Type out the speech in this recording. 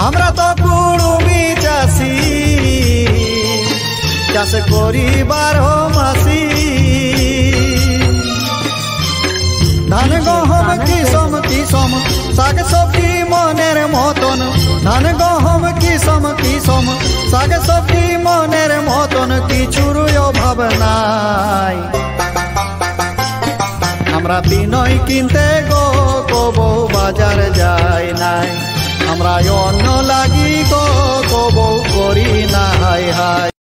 हमरा तो कुड़ुमी चासी चाष कोरी बारो मासी धान गहम किसम साग सब्जी मनेर मतन धान गहम किसम साग सब्जी मनेर मतन किछुर अभाव नाय हमरा बिनय किनते गो कबो बाजार जाय नाय हमरा अन्न लागी गो कबो करी ना हाय हाय।